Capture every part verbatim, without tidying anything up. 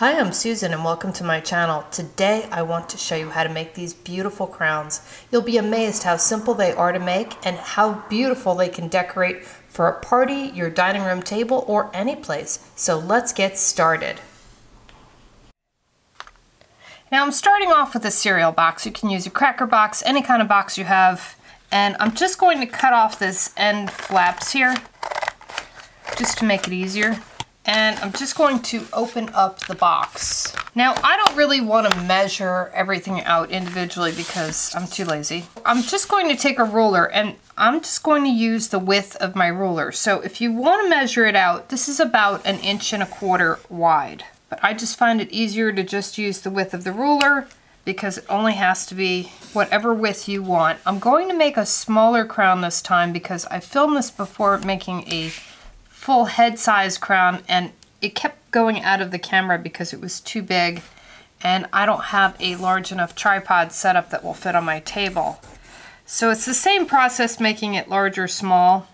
Hi, I'm Susan and welcome to my channel. Today I want to show you how to make these beautiful crowns. You'll be amazed how simple they are to make and how beautiful they can decorate for a party, your dining room table, or any place. So let's get started. Now I'm starting off with a cereal box. You can use a cracker box, any kind of box you have. And I'm just going to cut off this end flaps here just to make it easier. And I'm just going to open up the box. Now, I don't really want to measure everything out individually because I'm too lazy. I'm just going to take a ruler and I'm just going to use the width of my ruler. So if you want to measure it out, this is about an inch and a quarter wide. But I just find it easier to just use the width of the ruler because it only has to be whatever width you want. I'm going to make a smaller crown this time because I filmed this before making a full head size crown and it kept going out of the camera because it was too big and I don't have a large enough tripod setup that will fit on my table. So it's the same process making it large or small.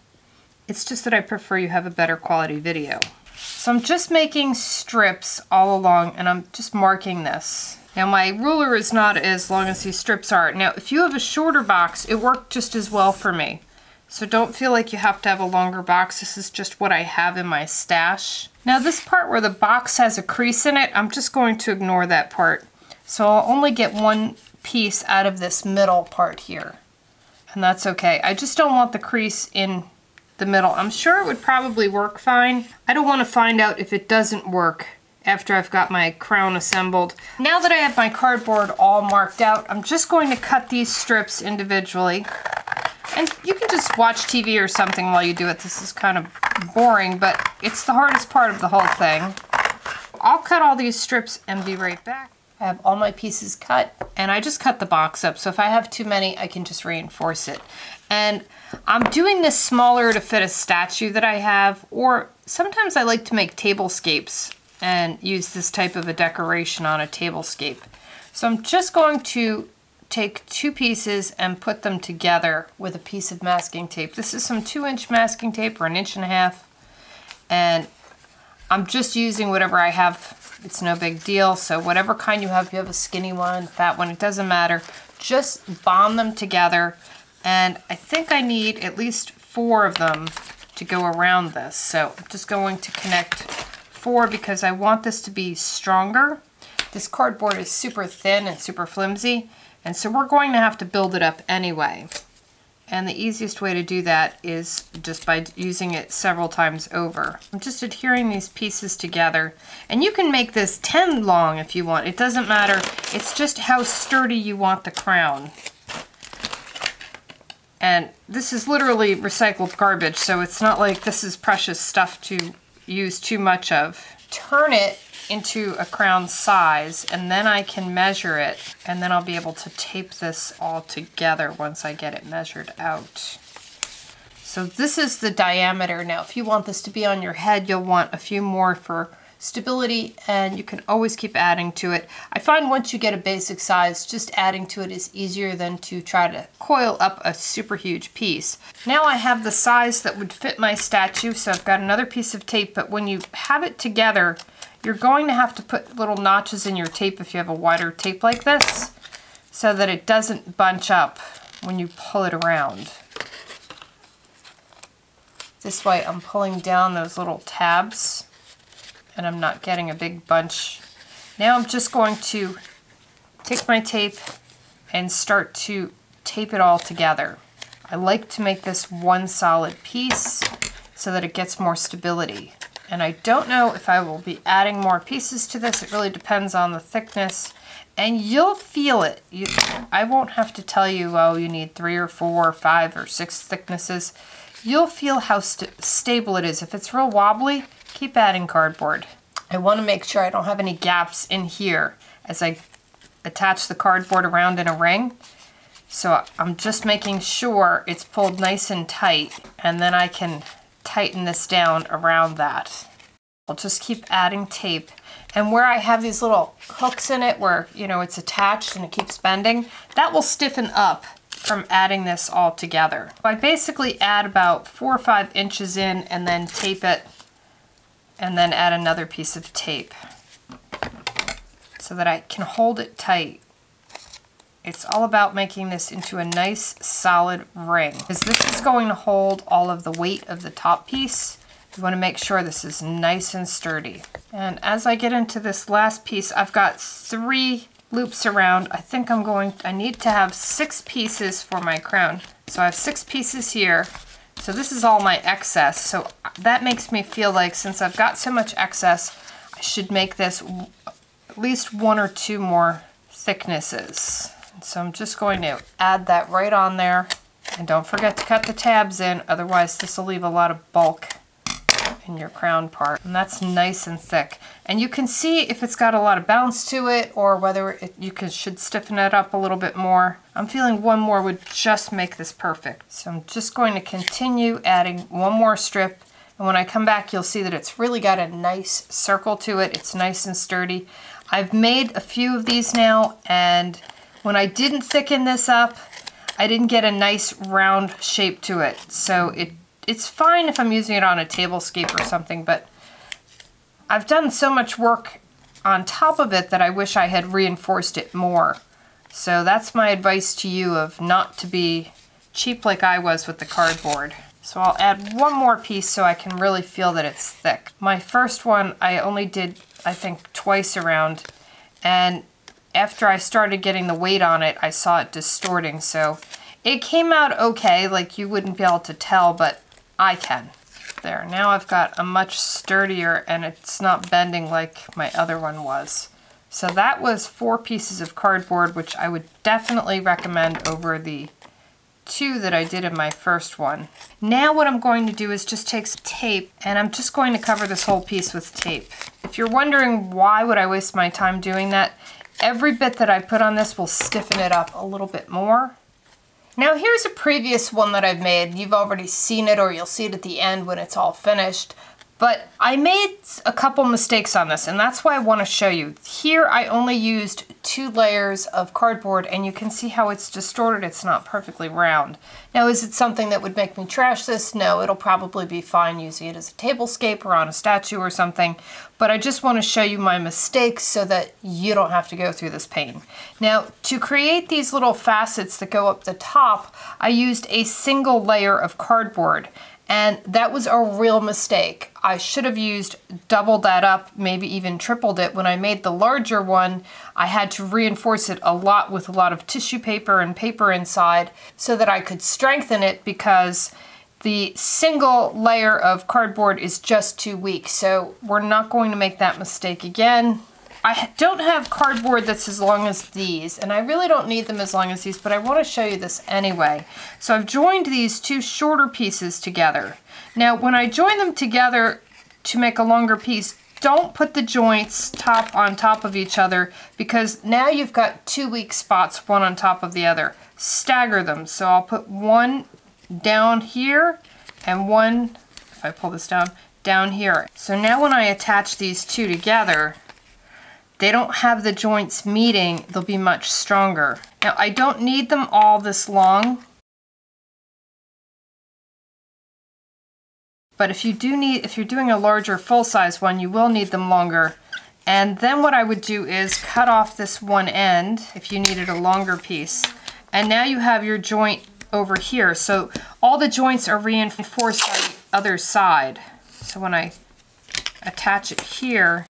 It's just that I prefer you have a better quality video. So I'm just making strips all along and I'm just marking this. Now my ruler is not as long as these strips are. Now if you have a shorter box, it worked just as well for me. So don't feel like you have to have a longer box. This is just what I have in my stash. Now this part where the box has a crease in it, I'm just going to ignore that part. So I'll only get one piece out of this middle part here. And that's okay. I just don't want the crease in the middle. I'm sure it would probably work fine. I don't want to find out if it doesn't work after I've got my crown assembled. Now that I have my cardboard all marked out, I'm just going to cut these strips individually. And you can just watch T V or something while you do it. This is kind of boring, but it's the hardest part of the whole thing. I'll cut all these strips and be right back. I have all my pieces cut, and I just cut the box up. So if I have too many, I can just reinforce it. And I'm doing this smaller to fit a statue that I have, or sometimes I like to make tablescapes and use this type of a decoration on a tablescape. So I'm just going to take two pieces and put them together with a piece of masking tape. This is some two inch masking tape or an inch and a half. And I'm just using whatever I have. It's no big deal. So whatever kind you have, you have a skinny one, fat one, it doesn't matter. Just bond them together. And I think I need at least four of them to go around this. So I'm just going to connect four because I want this to be stronger. This cardboard is super thin and super flimsy. And so we're going to have to build it up anyway. And the easiest way to do that is just by using it several times over. I'm just adhering these pieces together. And you can make this ten long if you want. It doesn't matter. It's just how sturdy you want the crown. And this is literally recycled garbage, so it's not like this is precious stuff to use too much of. Turn it into a crown size and then I can measure it and then I'll be able to tape this all together once I get it measured out. So this is the diameter. Now if you want this to be on your head, you'll want a few more for stability and you can always keep adding to it. I find once you get a basic size, just adding to it is easier than to try to coil up a super huge piece. Now I have the size that would fit my statue, so I've got another piece of tape, but when you have it together, you're going to have to put little notches in your tape if you have a wider tape like this, so that it doesn't bunch up when you pull it around. This way I'm pulling down those little tabs and I'm not getting a big bunch. Now I'm just going to take my tape and start to tape it all together. I like to make this one solid piece so that it gets more stability. And I don't know if I will be adding more pieces to this. It really depends on the thickness and you'll feel it. You, I won't have to tell you, oh, you need three or four or five or six thicknesses. You'll feel how st- stable it is. If it's real wobbly, keep adding cardboard. I want to make sure I don't have any gaps in here as I attach the cardboard around in a ring. So I'm just making sure it's pulled nice and tight and then I can tighten this down around that. I'll just keep adding tape. And where I have these little hooks in it where, you know, it's attached and it keeps bending, that will stiffen up from adding this all together. I basically add about four or five inches in and then tape it and then add another piece of tape. so that I can hold it tight. It's all about making this into a nice solid ring, because this is going to hold all of the weight of the top piece. You want to make sure this is nice and sturdy. And as I get into this last piece, I've got three loops around. I think I'm going, I need to have six pieces for my crown. So I have six pieces here. So this is all my excess. So that makes me feel like, since I've got so much excess, I should make this at least one or two more thicknesses. So I'm just going to add that right on there, and don't forget to cut the tabs in, otherwise this will leave a lot of bulk in your crown part. And that's nice and thick, and you can see if it's got a lot of bounce to it or whether it, you can, should stiffen it up a little bit more. I'm feeling one more would just make this perfect. So I'm just going to continue adding one more strip, and when I come back you'll see that it's really got a nice circle to it. It's nice and sturdy. I've made a few of these now, and when I didn't thicken this up, I didn't get a nice round shape to it. So it it's fine if I'm using it on a tablescape or something, but I've done so much work on top of it that I wish I had reinforced it more. So that's my advice to you, of not to be cheap like I was with the cardboard. So I'll add one more piece so I can really feel that it's thick. My first one I only did, I think, twice around, and after I started getting the weight on it, I saw it distorting, so it came out okay. Like, you wouldn't be able to tell, but I can. There, now I've got a much sturdier, and it's not bending like my other one was. So that was four pieces of cardboard, which I would definitely recommend over the two that I did in my first one. Now what I'm going to do is just take some tape, and I'm just going to cover this whole piece with tape. If you're wondering why would I waste my time doing that, every bit that I put on this will stiffen it up a little bit more. Now here's a previous one that I've made. You've already seen it, or you'll see it at the end when it's all finished. But I made a couple mistakes on this, and that's why I want to show you. Here I only used two layers of cardboard, and you can see how it's distorted. It's not perfectly round. Now, is it something that would make me trash this? No, it'll probably be fine using it as a tablescape or on a statue or something, but I just want to show you my mistakes so that you don't have to go through this pain. Now, to create these little facets that go up the top, I used a single layer of cardboard. And that was a real mistake. I should have used, doubled that up, maybe even tripled it. When I made the larger one, I had to reinforce it a lot with a lot of tissue paper and paper inside so that I could strengthen it, because the single layer of cardboard is just too weak. So we're not going to make that mistake again. I don't have cardboard that's as long as these, and I really don't need them as long as these, but I want to show you this anyway. So I've joined these two shorter pieces together. Now, when I join them together to make a longer piece, don't put the joints top on top of each other, because now you've got two weak spots, one on top of the other. Stagger them. So I'll put one down here and one, if I pull this down, down here. So now when I attach these two together, they don't have the joints meeting, they'll be much stronger. Now, I don't need them all this long, but if you do need, if you're doing a larger full-size one, you will need them longer. And then what I would do is cut off this one end if you needed a longer piece. And now you have your joint over here. So all the joints are reinforced on the other side. So when I attach it here,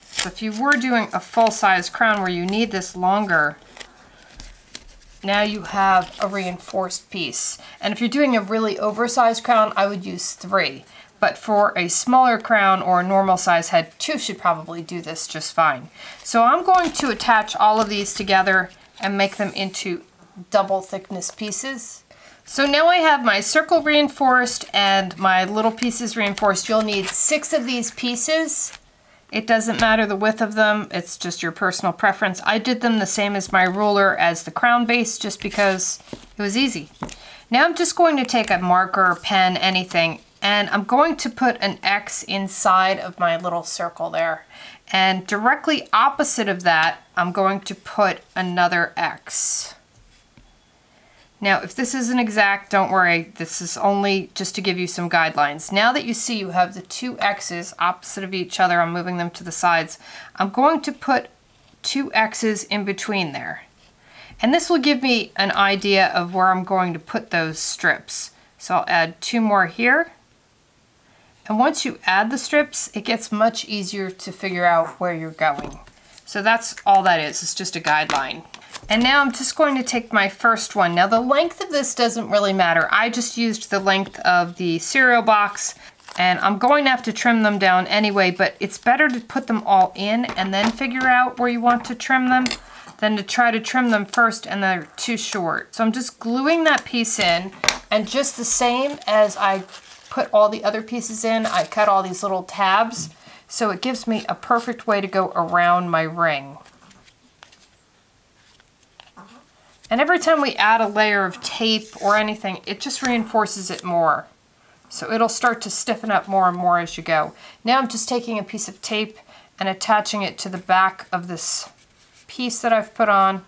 so if you were doing a full-size crown where you need this longer, now you have a reinforced piece. And if you're doing a really oversized crown, I would use three. But for a smaller crown or a normal size head, two should probably do this just fine. So I'm going to attach all of these together and make them into double thickness pieces. So now I have my circle reinforced and my little pieces reinforced. You'll need six of these pieces. It doesn't matter the width of them, it's just your personal preference. I did them the same as my ruler as the crown base, just because it was easy. Now I'm just going to take a marker, pen, anything, and I'm going to put an X inside of my little circle there. And directly opposite of that, I'm going to put another X. Now, if this isn't exact, don't worry. This is only just to give you some guidelines. Now that you see you have the two X's opposite of each other, I'm moving them to the sides. I'm going to put two X's in between there. And this will give me an idea of where I'm going to put those strips. So I'll add two more here. And once you add the strips, it gets much easier to figure out where you're going. So that's all that is, it's just a guideline. And now I'm just going to take my first one. Now the length of this doesn't really matter. I just used the length of the cereal box, and I'm going to have to trim them down anyway, but it's better to put them all in and then figure out where you want to trim them than to try to trim them first and they're too short. So I'm just gluing that piece in, and just the same as I put all the other pieces in, I cut all these little tabs, so it gives me a perfect way to go around my ring. And every time we add a layer of tape or anything, it just reinforces it more. So it'll start to stiffen up more and more as you go. Now I'm just taking a piece of tape and attaching it to the back of this piece that I've put on,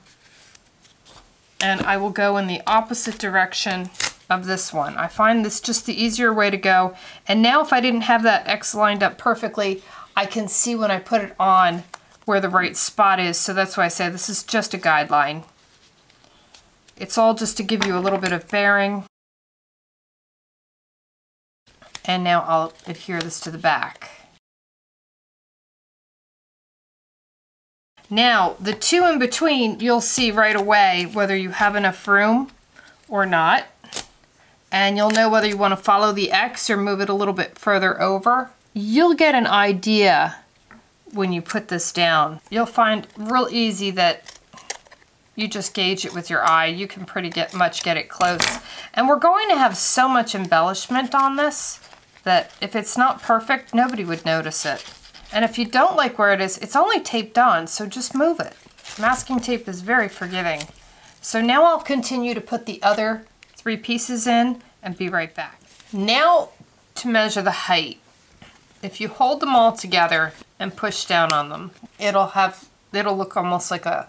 and I will go in the opposite direction of this one. I find this just the easier way to go. And now if I didn't have that X lined up perfectly, I can see when I put it on where the right spot is. So that's why I say this is just a guideline. It's all just to give you a little bit of bearing. And now I'll adhere this to the back. Now, the two in between, you'll see right away whether you have enough room or not. And you'll know whether you want to follow the X or move it a little bit further over. You'll get an idea when you put this down. You'll find real easy that you just gauge it with your eye. You can pretty get much get it close. And we're going to have so much embellishment on this that if it's not perfect, nobody would notice it. And if you don't like where it is, it's only taped on, so just move it. Masking tape is very forgiving. So now I'll continue to put the other three pieces in and be right back. Now to measure the height. If you hold them all together and push down on them, it'll have, it'll look almost like a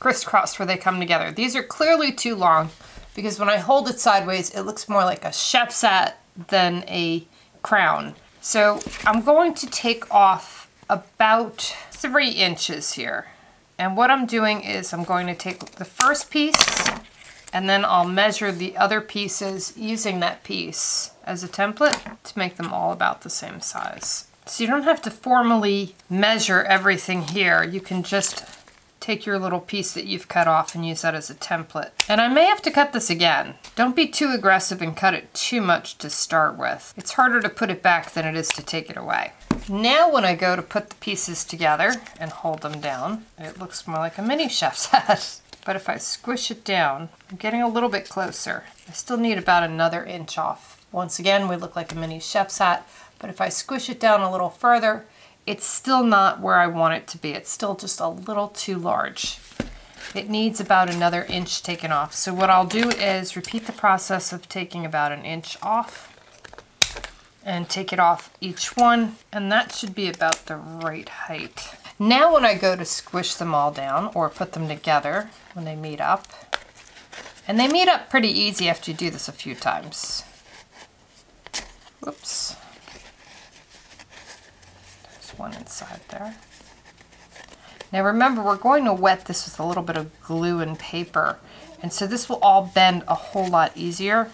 crisscross where they come together. These are clearly too long because when I hold it sideways, it looks more like a chef's hat than a crown. So I'm going to take off about three inches here. And what I'm doing is I'm going to take the first piece and then I'll measure the other pieces using that piece as a template to make them all about the same size. So you don't have to formally measure everything here. You can just take your little piece that you've cut off and use that as a template. And I may have to cut this again. Don't be too aggressive and cut it too much to start with. It's harder to put it back than it is to take it away. Now when I go to put the pieces together and hold them down, it looks more like a mini chef's hat. But if I squish it down, I'm getting a little bit closer. I still need about another inch off. Once again, we look like a mini chef's hat, but if I squish it down a little further, it's still not where I want it to be. It's still just a little too large. It needs about another inch taken off. So what I'll do is repeat the process of taking about an inch off and take it off each one. And that should be about the right height. Now when I go to squish them all down or put them together when they meet up, and they meet up pretty easy after you do this a few times. Whoops. One inside there. Now remember, we're going to wet this with a little bit of glue and paper, and so this will all bend a whole lot easier.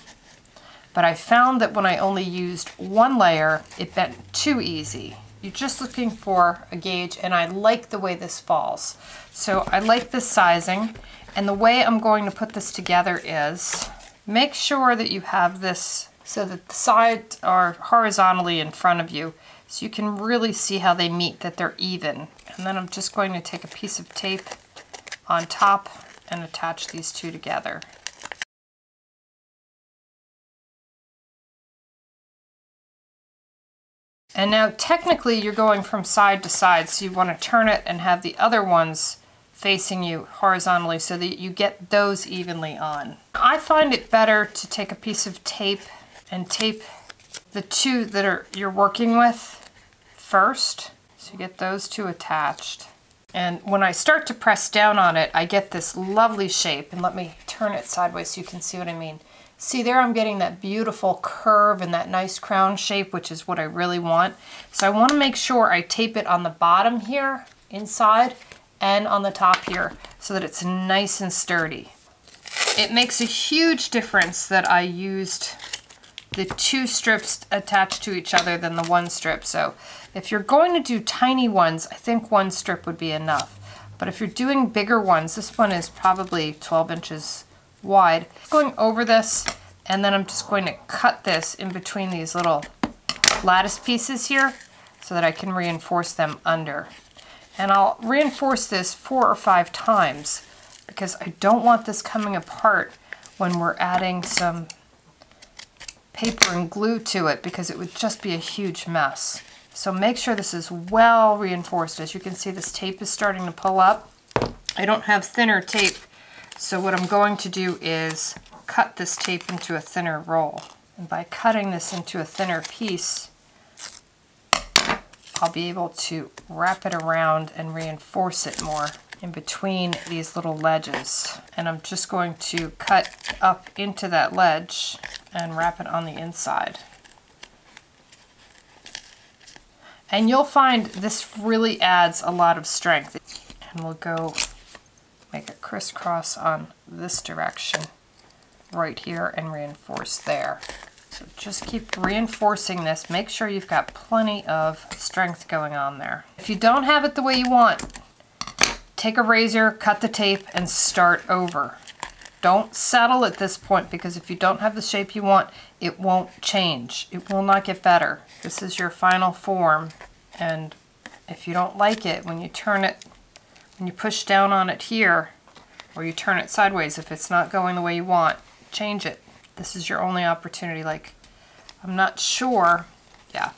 But I found that when I only used one layer, it bent too easy. You're just looking for a gauge, and I like the way this falls. So I like this sizing, and the way I'm going to put this together is make sure that you have this so that the sides are horizontally in front of you, so you can really see how they meet, that they're even. And then I'm just going to take a piece of tape on top and attach these two together. And now technically you're going from side to side, so you want to turn it and have the other ones facing you horizontally so that you get those evenly on. I find it better to take a piece of tape and tape the two that are you're working with first, so you get those two attached. And when I start to press down on it, I get this lovely shape. And let me turn it sideways so you can see what I mean. See there, I'm getting that beautiful curve and that nice crown shape, which is what I really want. So I want to make sure I tape it on the bottom here, inside, and on the top here, so that it's nice and sturdy. It makes a huge difference that I used the two strips attached to each other than the one strip. So if you're going to do tiny ones, I think one strip would be enough. But if you're doing bigger ones, this one is probably twelve inches wide. Going over this, and then I'm just going to cut this in between these little lattice pieces here so that I can reinforce them under. And I'll reinforce this four or five times because I don't want this coming apart when we're adding some paper and glue to it, because it would just be a huge mess. So make sure this is well reinforced. As you can see, this tape is starting to pull up. I don't have thinner tape, so what I'm going to do is cut this tape into a thinner roll. And by cutting this into a thinner piece, I'll be able to wrap it around and reinforce it more in between these little ledges. And I'm just going to cut up into that ledge and wrap it on the inside. And you'll find this really adds a lot of strength. And we'll go make a crisscross on this direction right here and reinforce there. So just keep reinforcing this. Make sure you've got plenty of strength going on there. If you don't have it the way you want, take a razor, cut the tape, and start over. Don't settle at this point, because if you don't have the shape you want, it won't change. It will not get better. This is your final form, and if you don't like it, when you turn it, when you push down on it here, or you turn it sideways, if it's not going the way you want, change it. This is your only opportunity. Like, I'm not sure, yeah.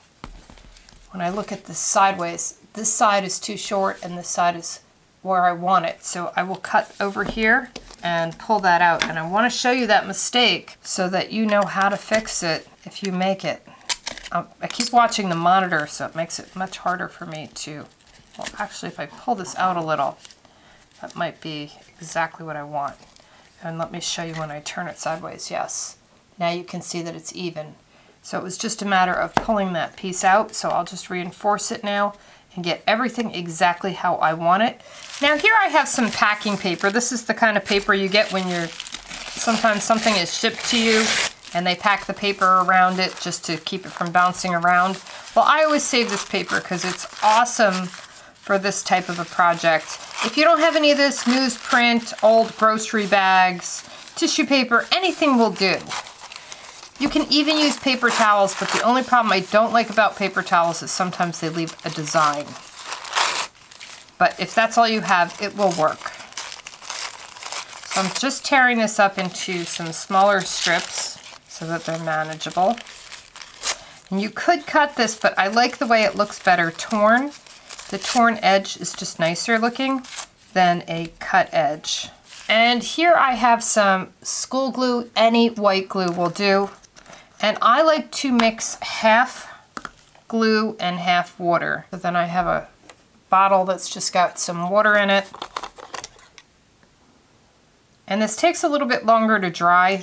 When I look at this sideways, this side is too short and this side is where I want it. So I will cut over here and pull that out. And I want to show you that mistake so that you know how to fix it if you make it. Um, I keep watching the monitor, so it makes it much harder for me to, well, actually, if I pull this out a little, that might be exactly what I want. And let me show you when I turn it sideways. Yes, now you can see that it's even. So it was just a matter of pulling that piece out. So I'll just reinforce it now and get everything exactly how I want it. Now here I have some packing paper. This is the kind of paper you get when you're, sometimes something is shipped to you and they pack the paper around it just to keep it from bouncing around. Well, I always save this paper because it's awesome for this type of a project. If you don't have any of this, newsprint, old grocery bags, tissue paper, anything will do. You can even use paper towels, but the only problem I don't like about paper towels is sometimes they leave a design. But if that's all you have, it will work. So I'm just tearing this up into some smaller strips so that they're manageable. And you could cut this, but I like the way it looks better torn. The torn edge is just nicer looking than a cut edge. And here I have some school glue, any white glue will do. And I like to mix half glue and half water. So then I have a bottle that's just got some water in it. And this takes a little bit longer to dry,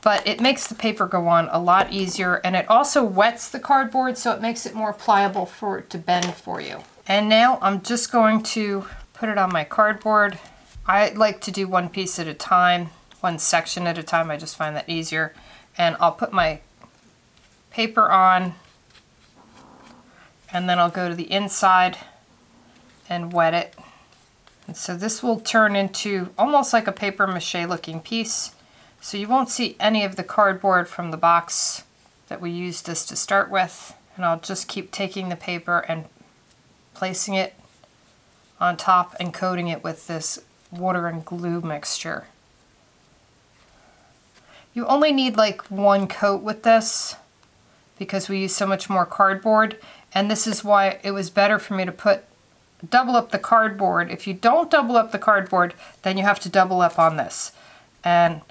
but it makes the paper go on a lot easier, and it also wets the cardboard, so it makes it more pliable for it to bend for you. And now I'm just going to put it on my cardboard. I like to do one piece at a time, one section at a time. I just find that easier. And I'll put my paper on, and then I'll go to the inside and wet it. And so this will turn into almost like a papier-mâché looking piece. So you won't see any of the cardboard from the box that we used this to start with. And I'll just keep taking the paper and placing it on top and coating it with this water and glue mixture. You only need like one coat with this because we use so much more cardboard. And this is why it was better for me to put double up the cardboard. If you don't double up the cardboard, then you have to double up on this. And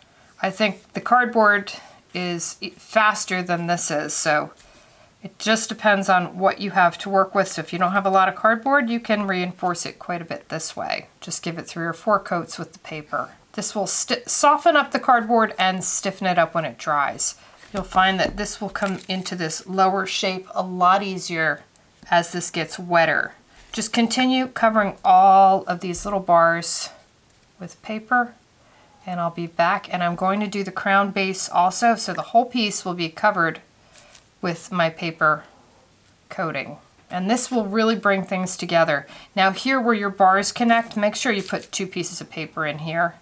I think the cardboard is faster than this is, so It just depends on what you have to work with. So if you don't have a lot of cardboard, you can reinforce it quite a bit this way. Just give it three or four coats with the paper. This will soften up the cardboard and stiffen it up when it dries. You'll find that this will come into this lower shape a lot easier as this gets wetter. Just continue covering all of these little bars with paper, and I'll be back, and I'm going to do the crown base also, so the whole piece will be covered with my paper coating. And this will really bring things together. Now here where your bars connect, make sure you put two pieces of paper in here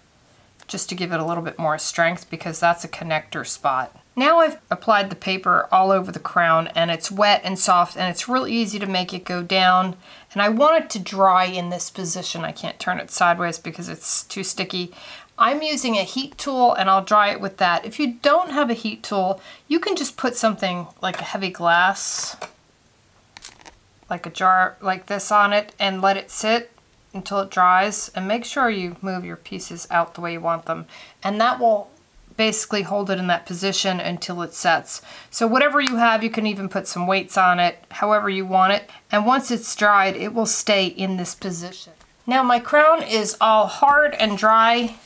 just to give it a little bit more strength, because that's a connector spot. Now I've applied the paper all over the crown, and it's wet and soft, and it's real easy to make it go down. And I want it to dry in this position. I can't turn it sideways because it's too sticky. I'm using a heat tool, and I'll dry it with that. If you don't have a heat tool, you can just put something like a heavy glass, like a jar like this on it, and let it sit until it dries. And make sure you move your pieces out the way you want them. And that will basically hold it in that position until it sets. So whatever you have, you can even put some weights on it, however you want it. And once it's dried, it will stay in this position. Now my crown is all hard and dry.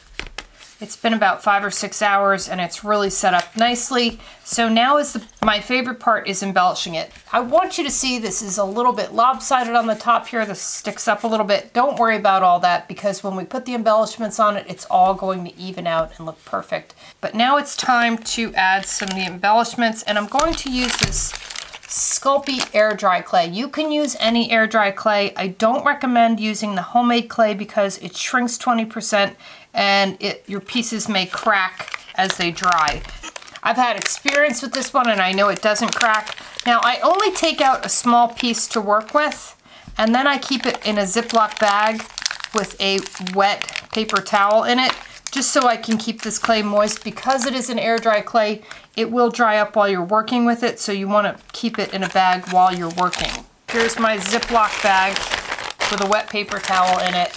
It's been about five or six hours, and it's really set up nicely. So now is the, my favorite part is embellishing it. I want you to see this is a little bit lopsided on the top here. This sticks up a little bit. Don't worry about all that, because when we put the embellishments on it, it's all going to even out and look perfect. But now it's time to add some of the embellishments, and I'm going to use this Sculpey air dry clay. You can use any air dry clay. I don't recommend using the homemade clay because it shrinks twenty percent, and it, your pieces may crack as they dry. I've had experience with this one, and I know it doesn't crack. Now I only take out a small piece to work with, and then I keep it in a Ziploc bag with a wet paper towel in it, just so I can keep this clay moist. Because it is an air dry clay, it will dry up while you're working with it, so you want to keep it in a bag while you're working. Here's my Ziploc bag with a wet paper towel in it,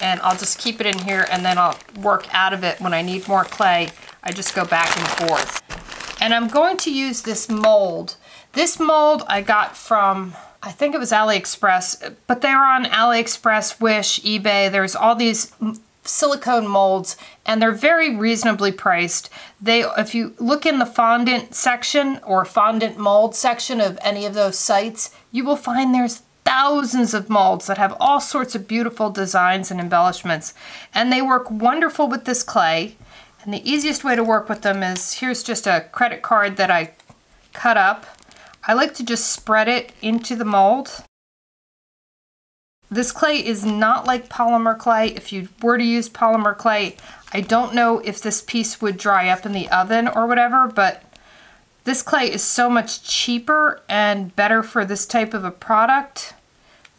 and I'll just keep it in here, and then I'll work out of it when I need more clay. I just go back and forth. And I'm going to use this mold. This mold I got from, I think it was AliExpress, but they're on AliExpress, Wish, eBay. There's all these silicone molds, and they're very reasonably priced. They, if you look in the fondant section or fondant mold section of any of those sites, you will find there's thousands of molds that have all sorts of beautiful designs and embellishments. And they work wonderful with this clay. And the easiest way to work with them is, here's just a credit card that I cut up. I like to just spread it into the mold. This clay is not like polymer clay. If you were to use polymer clay, I don't know if this piece would dry up in the oven or whatever, but this clay is so much cheaper and better for this type of a product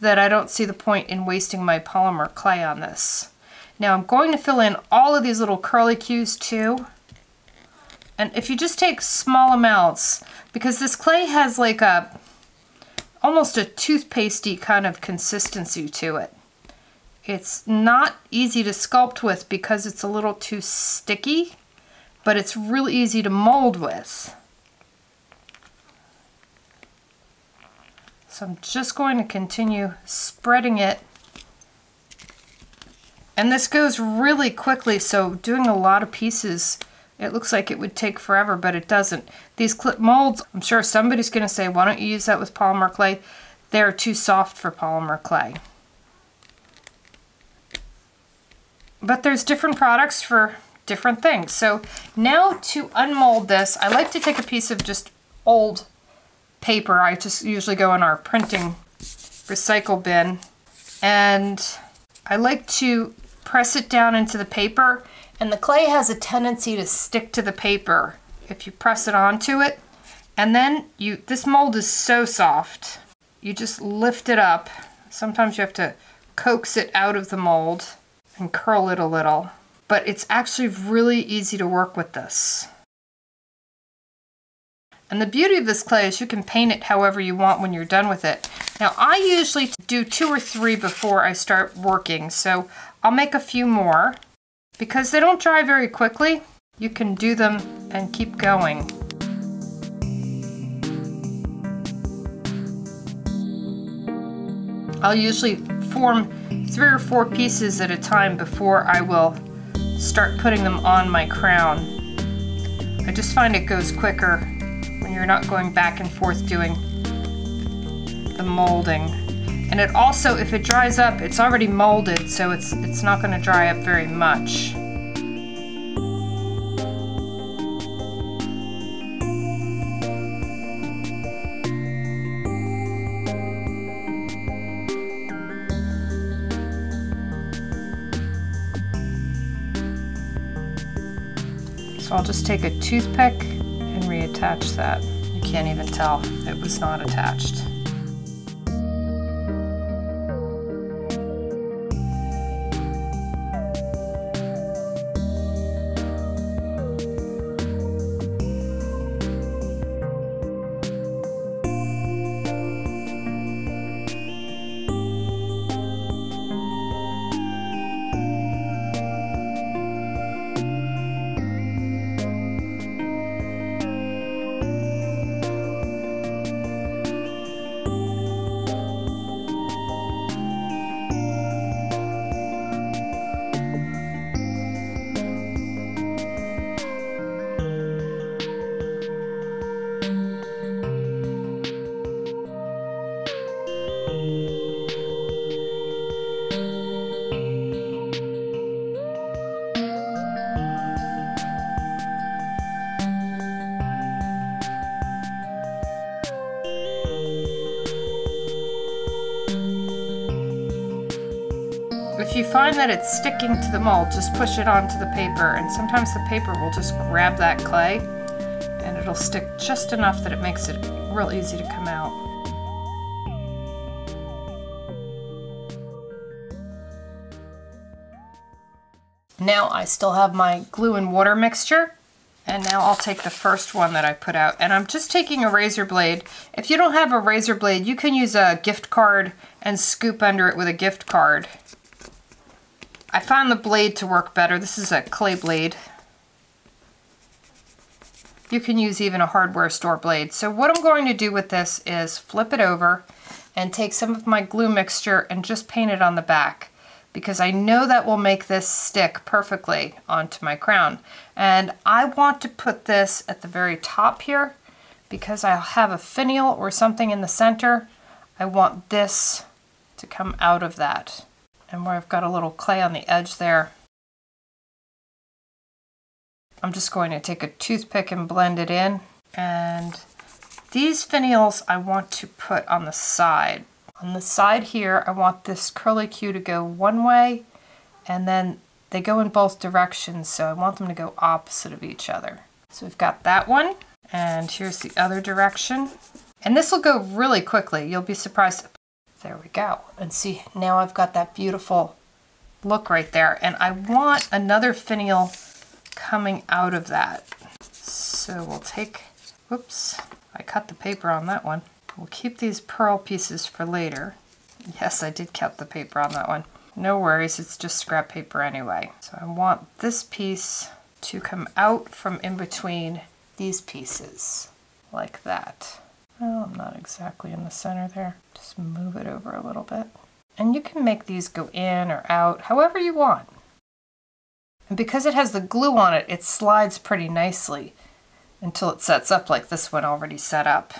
that I don't see the point in wasting my polymer clay on this. Now I'm going to fill in all of these little curlicues too. And if you just take small amounts, because this clay has like a almost a toothpastey kind of consistency to it. It's not easy to sculpt with because it's a little too sticky, but it's really easy to mold with. So I'm just going to continue spreading it. And this goes really quickly, so doing a lot of pieces, it looks like it would take forever, but it doesn't. These clip molds, I'm sure somebody's going to say, why don't you use that with polymer clay? They're too soft for polymer clay. But there's different products for different things. So now to unmold this, I like to take a piece of just old paper. I just usually go in our printing recycle bin, and I like to press it down into the paper. And the clay has a tendency to stick to the paper if you press it onto it. And then you, this mold is so soft, you just lift it up. Sometimes you have to coax it out of the mold and curl it a little. But it's actually really easy to work with this. And the beauty of this clay is you can paint it however you want when you're done with it. Now I usually do two or three before I start working, so I'll make a few more. Because they don't dry very quickly, you can do them and keep going. I'll usually form three or four pieces at a time before I will start putting them on my crown. I just find it goes quicker when you're not going back and forth doing the molding. And it also, if it dries up, it's already molded, so it's, it's not going to dry up very much. So I'll just take a toothpick and reattach that. You can't even tell it was not attached. If you find that it's sticking to the mold, just push it onto the paper, and sometimes the paper will just grab that clay and it'll stick just enough that it makes it real easy to come out. Now I still have my glue and water mixture, and now I'll take the first one that I put out, and I'm just taking a razor blade. If you don't have a razor blade, you can use a gift card and scoop under it with a gift card. I found the blade to work better. This is a clay blade. You can use even a hardware store blade. So what I'm going to do with this is flip it over and take some of my glue mixture and just paint it on the back, because I know that will make this stick perfectly onto my crown. And I want to put this at the very top here because I'll have a finial or something in the center. I want this to come out of that. And where I've got a little clay on the edge there, I'm just going to take a toothpick and blend it in. And these finials I want to put on the side. On the side here, I want this curlicue to go one way, and then they go in both directions, so I want them to go opposite of each other. So we've got that one, and here's the other direction. And this will go really quickly. You'll be surprised. There we go. And see, now I've got that beautiful look right there. And I want another finial coming out of that. So we'll take, whoops, I cut the paper on that one. We'll keep these pearl pieces for later. Yes, I did cut the paper on that one. No worries, it's just scrap paper anyway. So I want this piece to come out from in between these pieces, like that. Well, I'm not exactly in the center there. Just move it over a little bit. And you can make these go in or out, however you want. And because it has the glue on it, it slides pretty nicely until it sets up like this one already set up.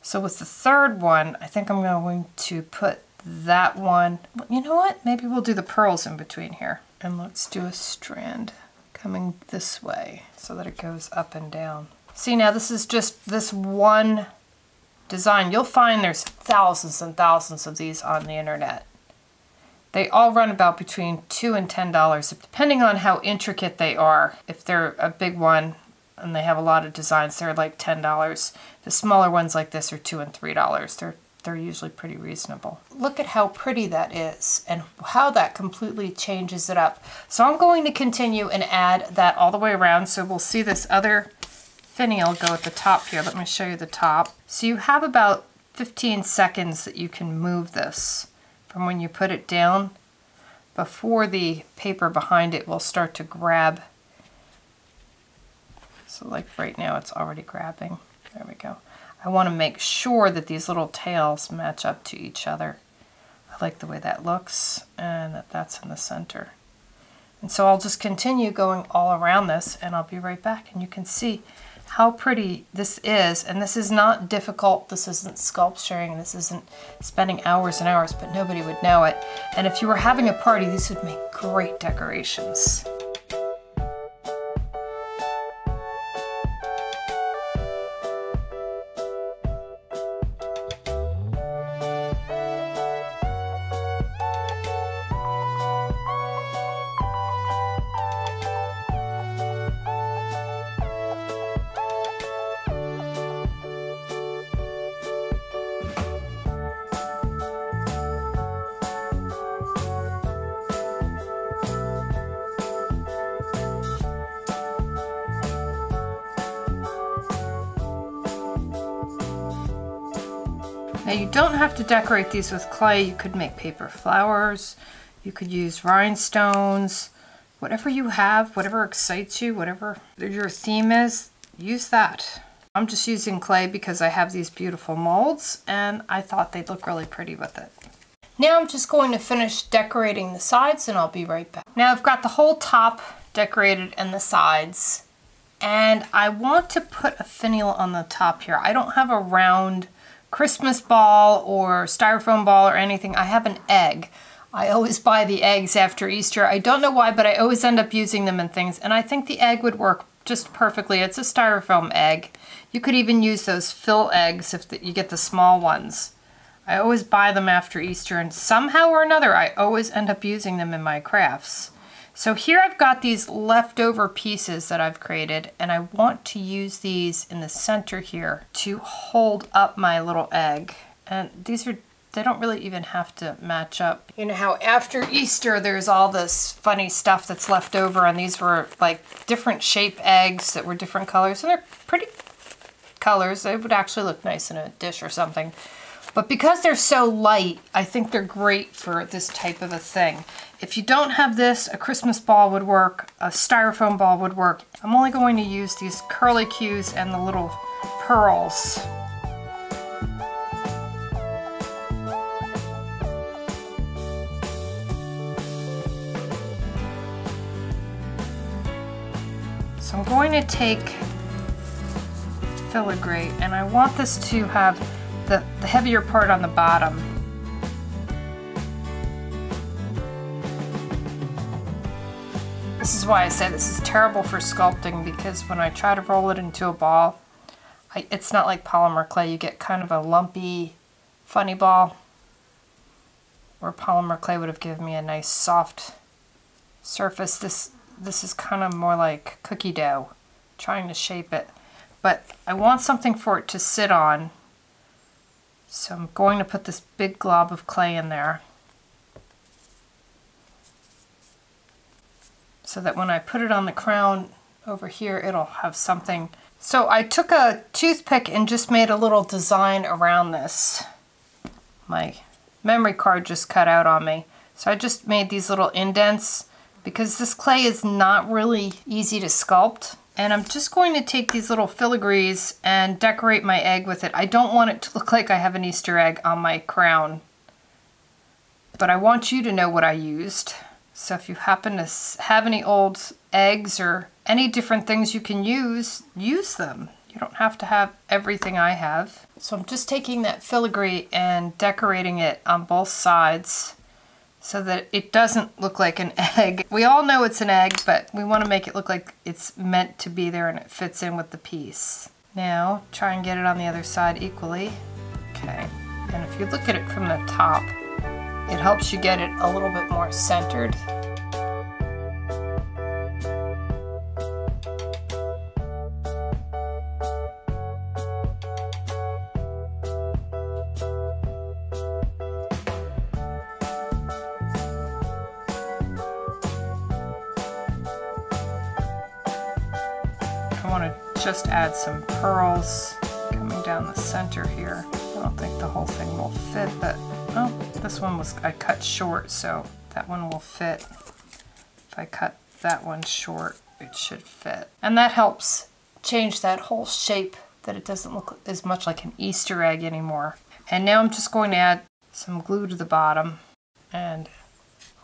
So with the third one, I think I'm going to put that one. You know what? Maybe we'll do the pearls in between here. And let's do a strand coming this way so that it goes up and down. See, now this is just this one design. You'll find there's thousands and thousands of these on the internet. They all run about between two and ten dollars, depending on how intricate they are. If they're a big one and they have a lot of designs, they're like ten dollars. The smaller ones like this are two and three dollars. They're they're usually pretty reasonable. Look at how pretty that is and how that completely changes it up. So I'm going to continue and add that all the way around. So we'll see this other finial go at the top here. Let me show you the top. So you have about fifteen seconds that you can move this from when you put it down before the paper behind it will start to grab. So like right now it's already grabbing. There we go. I want to make sure that these little tails match up to each other. I like the way that looks and that that's in the center. And so I'll just continue going all around this and I'll be right back, and you can see how pretty this is. And this is not difficult. This isn't sculpturing. This isn't spending hours and hours, but nobody would know it. And if you were having a party, these would make great decorations. Now you don't have to decorate these with clay. You could make paper flowers, you could use rhinestones, whatever you have, whatever excites you, whatever your theme is, use that. I'm just using clay because I have these beautiful molds and I thought they'd look really pretty with it. Now I'm just going to finish decorating the sides and I'll be right back. Now I've got the whole top decorated and the sides, and I want to put a finial on the top here. I don't have a round Christmas ball or styrofoam ball or anything. I have an egg. I always buy the eggs after Easter. I don't know why, but I always end up using them in things, and I think the egg would work just perfectly. It's a styrofoam egg. You could even use those fill eggs if the, you get the small ones. I always buy them after Easter, and somehow or another I always end up using them in my crafts. So here I've got these leftover pieces that I've created, and I want to use these in the center here to hold up my little egg. And these are, they don't really even have to match up. You know how after Easter there's all this funny stuff that's left over, and these were like different shape eggs that were different colors, and they're pretty colors. They would actually look nice in a dish or something. But because they're so light, I think they're great for this type of a thing. If you don't have this, a Christmas ball would work, a styrofoam ball would work. I'm only going to use these curlicues and the little pearls. So I'm going to take filigree, and I want this to have The, the heavier part on the bottom. This is why I say this is terrible for sculpting, because when I try to roll it into a ball, I, it's not like polymer clay. You get kind of a lumpy, funny ball, where polymer clay would have given me a nice soft surface. This, this is kind of more like cookie dough, trying to shape it. But I want something for it to sit on. So I'm going to put this big glob of clay in there so that when I put it on the crown over here, it'll have something. So I took a toothpick and just made a little design around this. My memory card just cut out on me. So I just made these little indents because this clay is not really easy to sculpt. And I'm just going to take these little filigrees and decorate my egg with it. I don't want it to look like I have an Easter egg on my crown, but I want you to know what I used. So if you happen to have any old eggs or any different things you can use, use them. You don't have to have everything I have. So I'm just taking that filigree and decorating it on both sides so that it doesn't look like an egg. We all know it's an egg, but we want to make it look like it's meant to be there and it fits in with the piece. Now, try and get it on the other side equally. Okay, and if you look at it from the top, it helps you get it a little bit more centered. Just add some pearls coming down the center here. I don't think the whole thing will fit, but oh, this one was I cut short, so that one will fit. If I cut that one short, it should fit. And that helps change that whole shape, that it doesn't look as much like an Easter egg anymore. And now I'm just going to add some glue to the bottom. and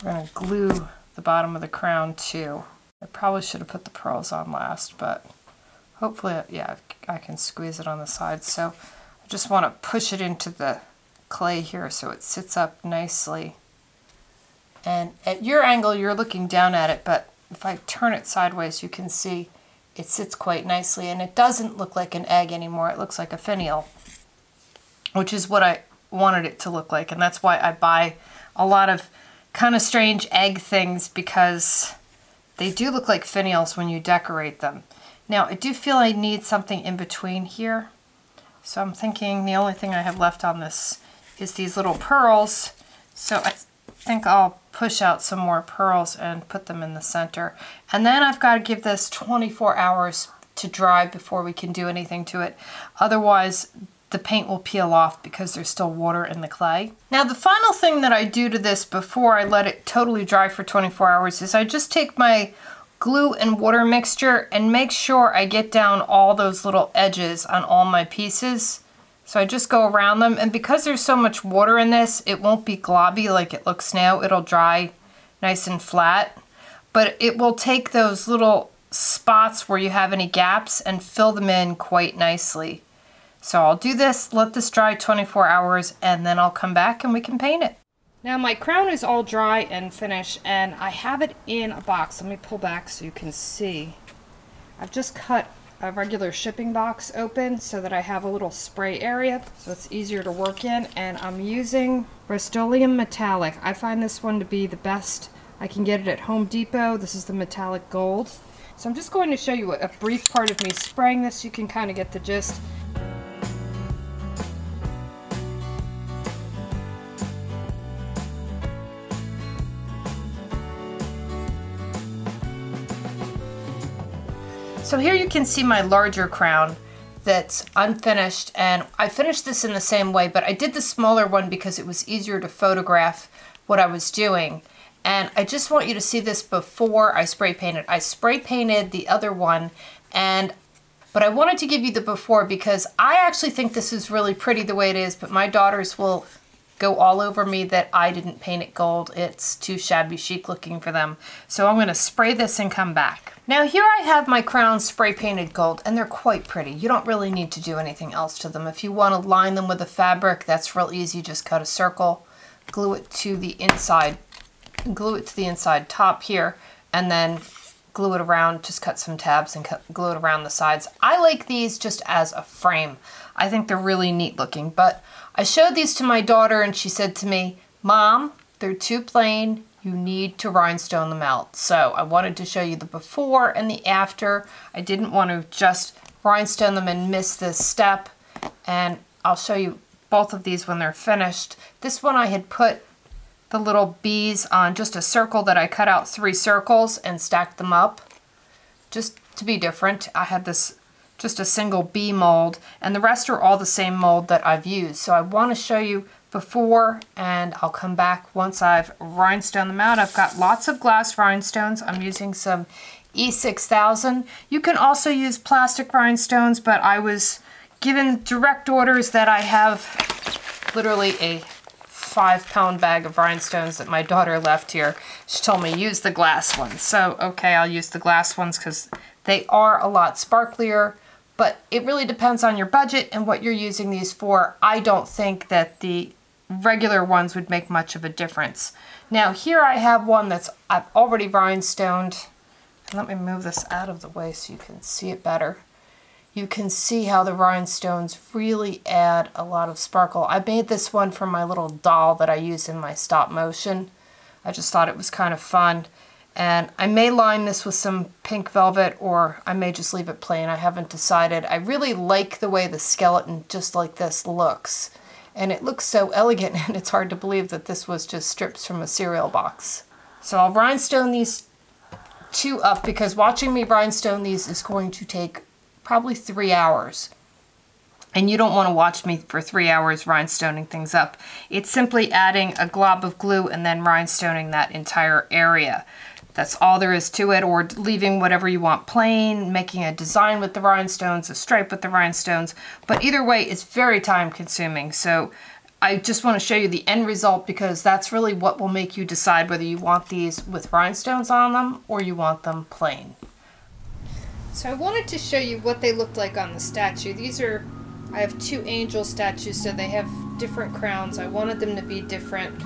we're going to glue the bottom of the crown too. I probably should have put the pearls on last, but hopefully, yeah, I can squeeze it on the side. So I just want to push it into the clay here so it sits up nicely. And at your angle, you're looking down at it, but if I turn it sideways, you can see it sits quite nicely, and it doesn't look like an egg anymore. It looks like a finial, which is what I wanted it to look like, and that's why I buy a lot of kind of strange egg things, because they do look like finials when you decorate them. Now, I do feel I need something in between here, so I'm thinking the only thing I have left on this is these little pearls, so I think I'll push out some more pearls and put them in the center. And then I've got to give this twenty-four hours to dry before we can do anything to it. Otherwise, the paint will peel off because there's still water in the clay. Now, the final thing that I do to this before I let it totally dry for twenty-four hours is I just take my glue and water mixture and make sure I get down all those little edges on all my pieces. So I just go around them, and because there's so much water in this, it won't be globby like it looks now. It'll dry nice and flat, but it will take those little spots where you have any gaps and fill them in quite nicely. So I'll do this, let this dry twenty-four hours, and then I'll come back and we can paint it. Now my crown is all dry and finished, and I have it in a box. Let me pull back so you can see. I've just cut a regular shipping box open so that I have a little spray area so it's easier to work in, and I'm using Rust-Oleum Metallic. I find this one to be the best. I can get it at Home Depot. This is the metallic gold. So I'm just going to show you a brief part of me spraying this so you can kind of get the gist. So here you can see my larger crown that's unfinished, and I finished this in the same way, but I did the smaller one because it was easier to photograph what I was doing. And I just want you to see this before I spray painted. I spray painted the other one, and but I wanted to give you the before because I actually think this is really pretty the way it is, but my daughters will go all over me that I didn't paint it gold. It's too shabby chic looking for them. So I'm going to spray this and come back. Now here I have my crown spray painted gold, and they're quite pretty. You don't really need to do anything else to them. If you want to line them with a fabric, that's real easy. Just cut a circle, glue it to the inside, glue it to the inside top here, and then glue it around. Just cut some tabs and cut, glue it around the sides. I like these just as a frame. I think they're really neat looking, but I showed these to my daughter and she said to me, "Mom, they're too plain. You need to rhinestone them out." So I wanted to show you the before and the after. I didn't want to just rhinestone them and miss this step. And I'll show you both of these when they're finished. This one I had put the little bees on just a circle that I cut out three circles and stacked them up just to be different. I had this just a single bee mold, and the rest are all the same mold that I've used. So I want to show you before, and I'll come back once I've rhinestoned them out. I've got lots of glass rhinestones. I'm using some E six thousand. You can also use plastic rhinestones, but I was given direct orders that I have literally a five pound bag of rhinestones that my daughter left here. She told me use the glass ones. So, okay, I'll use the glass ones because they are a lot sparklier. But it really depends on your budget and what you're using these for. I don't think that the regular ones would make much of a difference. Now here I have one that's I've already rhinestoned. Let me move this out of the way so you can see it better. You can see how the rhinestones really add a lot of sparkle. I made this one from my little doll that I use in my stop motion. I just thought it was kind of fun. And I may line this with some pink velvet, or I may just leave it plain. I haven't decided. I really like the way the skeleton just like this looks. And it looks so elegant, and it's hard to believe that this was just strips from a cereal box. So I'll rhinestone these two up because watching me rhinestone these is going to take probably three hours. And you don't want to watch me for three hours rhinestoning things up. It's simply adding a glob of glue and then rhinestoning that entire area. That's all there is to it, or leaving whatever you want plain, making a design with the rhinestones, a stripe with the rhinestones. But either way, it's very time consuming. So I just want to show you the end result, because that's really what will make you decide whether you want these with rhinestones on them or you want them plain. So I wanted to show you what they looked like on the statue. These are, I have two angel statues, so they have different crowns. I wanted them to be different.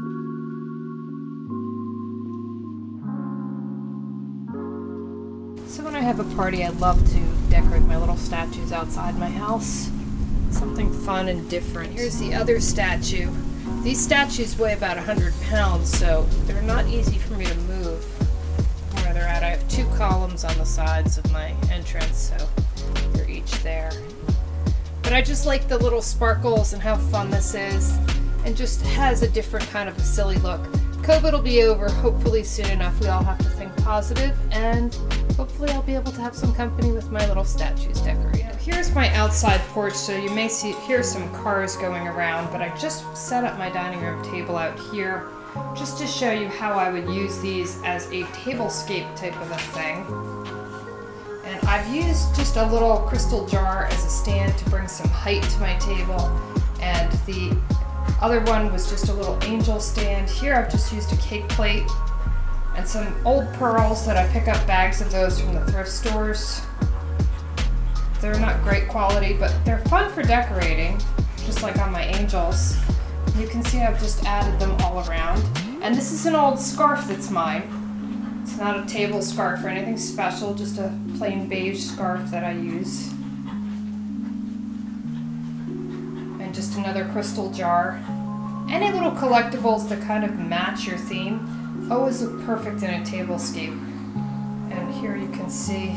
So when I have a party, I love to decorate my little statues outside my house. Something fun and different. Here's the other statue. These statues weigh about one hundred pounds, so they're not easy for me to move where they're at. I have two columns on the sides of my entrance, so they're each there. But I just like the little sparkles and how fun this is, and just has a different kind of a silly look. COVID will be over hopefully soon enough. We all have to think positive, and hopefully I'll be able to have some company with my little statues decorated. Here's my outside porch, so you may see hear some cars going around, but I just set up my dining room table out here just to show you how I would use these as a tablescape type of a thing. And I've used just a little crystal jar as a stand to bring some height to my table, and the other one was just a little angel stand. Here I've just used a cake plate and some old pearls that I pick up bags of those from the thrift stores. They're not great quality, but they're fun for decorating, just like on my angels. You can see I've just added them all around. And this is an old scarf that's mine. It's not a table scarf or anything special, just a plain beige scarf that I use. And just another crystal jar. Any little collectibles that kind of match your theme always look perfect in a tablescape. And here you can see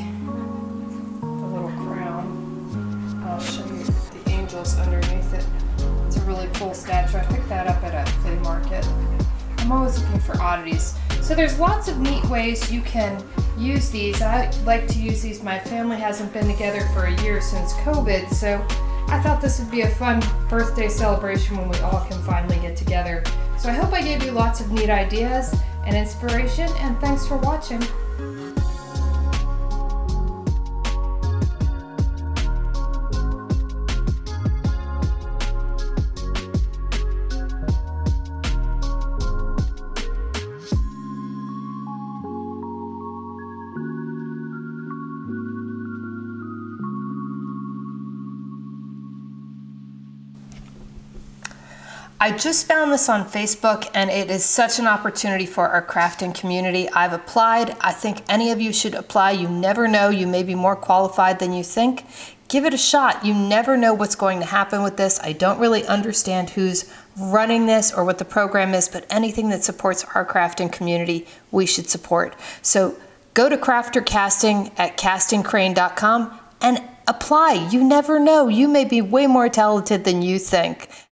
the little crown. I'll show you the angels underneath it. It's a really cool statue. I picked that up at a flea market. I'm always looking for oddities. So there's lots of neat ways you can use these. I like to use these. My family hasn't been together for a year since COVID, so I thought this would be a fun birthday celebration when we all can finally get together. So I hope I gave you lots of neat ideas and inspiration, and thanks for watching. I just found this on Facebook, and it is such an opportunity for our crafting community. I've applied. I think any of you should apply. You never know. You may be more qualified than you think. Give it a shot. You never know what's going to happen with this. I don't really understand who's running this or what the program is, but anything that supports our crafting community, we should support. So go to craftercasting at casting crane dot com and apply. You never know. You may be way more talented than you think.